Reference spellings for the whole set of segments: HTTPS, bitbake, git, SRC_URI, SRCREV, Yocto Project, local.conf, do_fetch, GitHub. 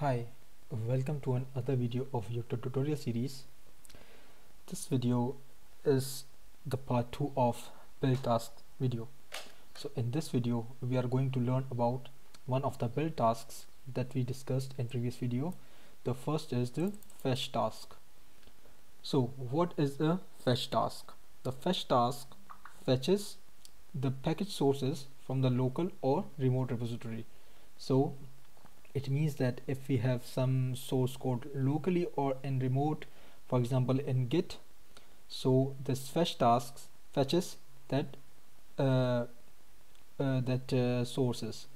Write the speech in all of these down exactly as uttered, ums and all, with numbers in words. Hi, welcome to another video of Yocto tutorial series. This video is the part two of build tasks video. So in this video we are going to learn about one of the build tasks that we discussed in previous video. The first is the fetch task. So what is a fetch task? The fetch task fetches the package sources from the local or remote repository. So it means that if we have some source code locally or in remote, for example in Git, so this fetch tasks fetches that uh, uh, that uh, sources.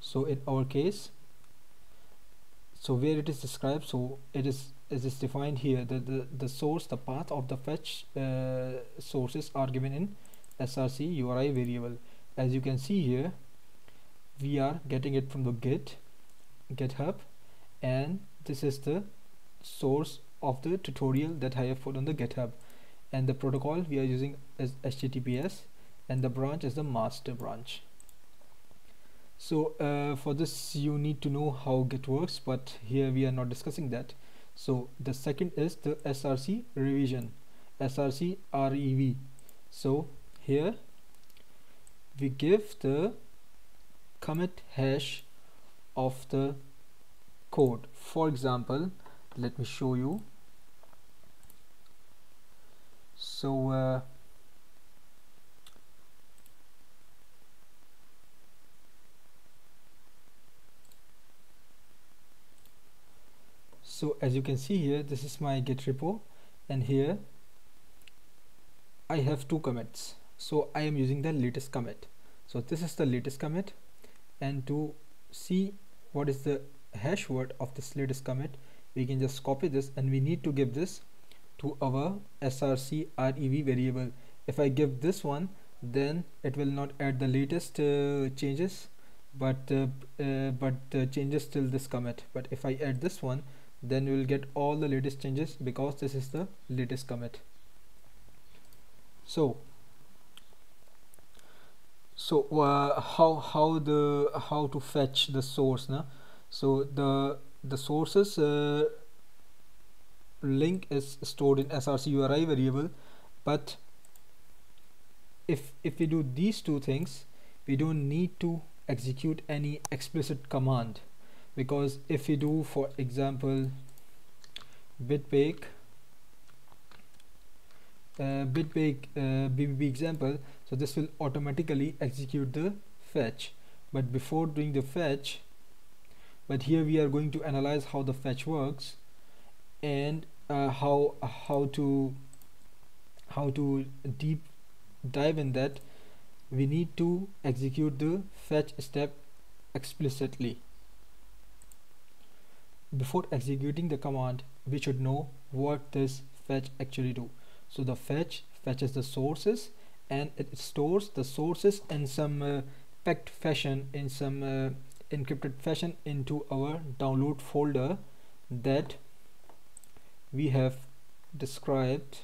So in our case, so where it is described, so it is it is defined here. The the, the source, the path of the fetch uh, sources are given in S R C U R I variable. As you can see here, we are getting it from the Git. GitHub, and this is the source of the tutorial that I have put on the GitHub, and the protocol we are using is H T T P S, and the branch is the master branch. So uh, for this you need to know how Git works, but here we are not discussing that. So the second is the S R C revision, S R C R E V. So here we give the commit hash of the code. For example, let me show you. So uh, so as you can see here, this is my Git repo, and here I have two commits. So I am using the latest commit. So this is the latest commit, and to see what is the hash word of this latest commit, we can just copy this, and we need to give this to our S R C R E V variable. If I give this one, then it will not add the latest uh, changes, but uh, uh, but uh, changes till this commit. But if I add this one, then we will get all the latest changes, because this is the latest commit. So so uh, how how the how to fetch the source now? So the the sources uh, link is stored in S R C U R I variable, but if if we do these two things, we don't need to execute any explicit command, because if we do, for example, bitbake Uh, bitbake uh, B B B example, so this will automatically execute the fetch. But before doing the fetch, but here we are going to analyze how the fetch works, and uh, how how to how to deep dive in that. We need to execute the fetch step explicitly. Before executing the command, we should know what this fetch actually do. So the fetch fetches the sources, and it stores the sources in some uh, packed fashion, in some uh, encrypted fashion, into our download folder that we have described,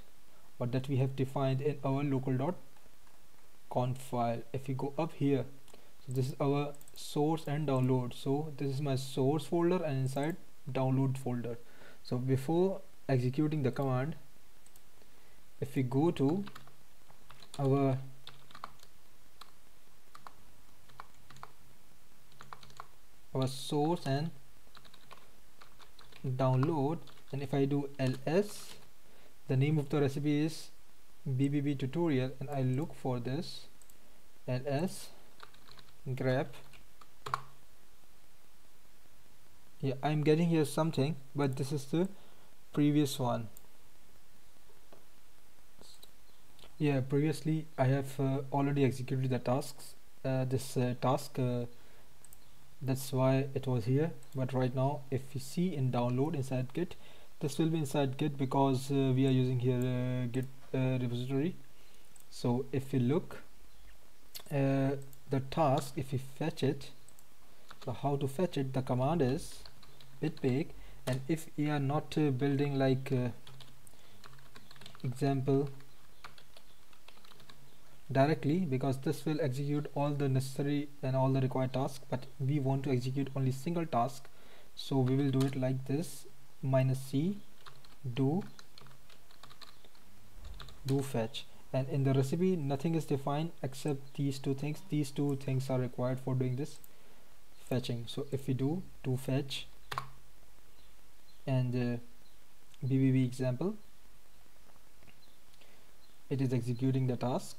or that we have defined in our local dot conf file. If you go up here, so this is our source and download. So this is my source folder, and inside download folder. So before executing the command, if we go to our our source and download, and if I do L S, the name of the recipe is B B B tutorial, and I look for this L S grep. Yeah, I'm getting here something, but this is the previous one. Yeah, previously I have uh, already executed the tasks, uh, this uh, task, uh, that's why it was here. But right now, if you see in download inside Git, this will be inside Git, because uh, we are using here uh, Git uh, repository. So if you look, uh, the task, if you fetch it, so how to fetch it, the command is bitbake, and if you are not uh, building like uh, example directly, because this will execute all the necessary and all the required tasks, but we want to execute only single task, So we will do it like this: minus c do do fetch. And in the recipe nothing is defined except these two things. These two things are required for doing this fetching. So if we do do fetch and uh, B B B example, it is executing the task.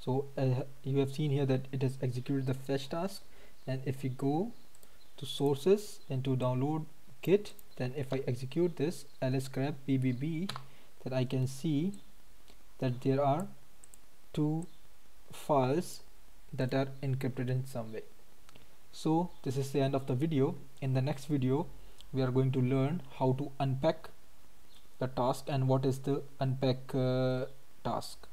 So uh, you have seen here that it has executed the fetch task. And if we go to sources and to download git, then if I execute this lscreb B B B, that I can see that there are two files that are encrypted in some way. So this is the end of the video. In the next video we are going to learn how to unpack the task and what is the unpack uh, task.